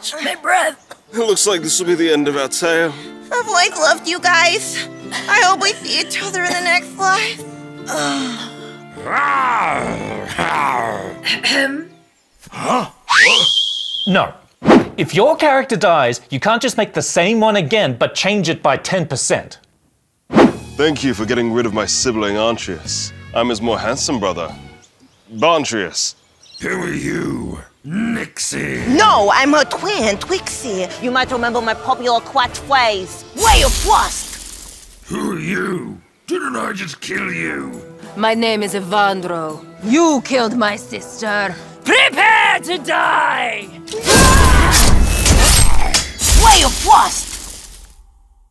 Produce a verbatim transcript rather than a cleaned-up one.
catch my breath. It looks like this will be the end of our tale. I've like loved you guys. I hope we see each other in the next life. Huh? No. If your character dies, you can't just make the same one again, but change it by ten percent. Thank you for getting rid of my sibling, Antrius. I'm his more handsome brother, Bantrius. Who are you, Nixie? No, I'm her twin, Twixie. You might remember my popular quack phrase, Way of Frost. Who are you? Didn't I just kill you? My name is Ëvandro. You killed my sister. Prepare to die! Way of Frost!